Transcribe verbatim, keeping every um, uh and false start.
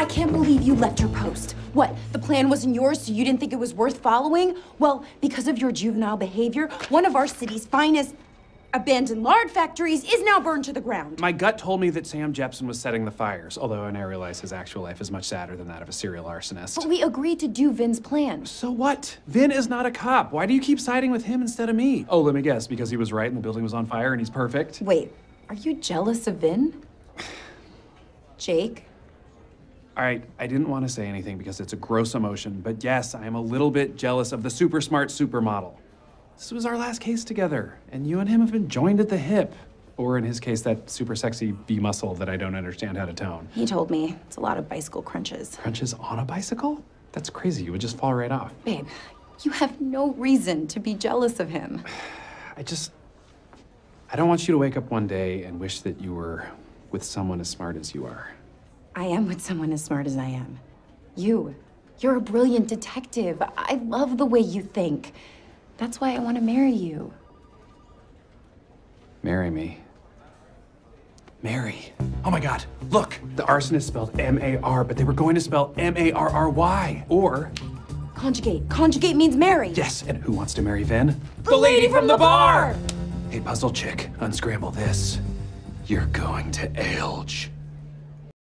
I can't believe you left your post. What, the plan wasn't yours, so you didn't think it was worth following? Well, because of your juvenile behavior, one of our city's finest abandoned lard factories is now burned to the ground. My gut told me that Sam Jepsen was setting the fires, although I now realize his actual life is much sadder than that of a serial arsonist. But we agreed to do Vin's plan. So what? Vin is not a cop. Why do you keep siding with him instead of me? Oh, let me guess, because he was right and the building was on fire and he's perfect? Wait, are you jealous of Vin? Jake? All right, I didn't want to say anything because it's a gross emotion, but yes, I am a little bit jealous of the super smart supermodel. This was our last case together, and you and him have been joined at the hip. Or in his case, that super sexy bee muscle that I don't understand how to tone. He told me it's a lot of bicycle crunches. Crunches on a bicycle? That's crazy, you would just fall right off. Babe, you have no reason to be jealous of him. I just, I don't want you to wake up one day and wish that you were with someone as smart as you are. I am with someone as smart as I am. You, you're a brilliant detective. I love the way you think. That's why I want to marry you. Marry me. Marry. Oh my God, look! The arsonist spelled M A R, but they were going to spell M A R R Y, or... Conjugate. Conjugate means marry. Yes, and who wants to marry Vin? The, the lady, lady from, from the, the bar! bar! Hey, puzzle chick, unscramble this. You're going to ailge.